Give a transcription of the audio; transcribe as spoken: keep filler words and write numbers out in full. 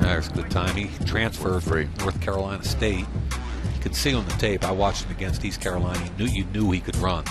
There's the time. He transferred for North Carolina State. You could see on the tape, I watched him against East Carolina, you knew, you knew he could run.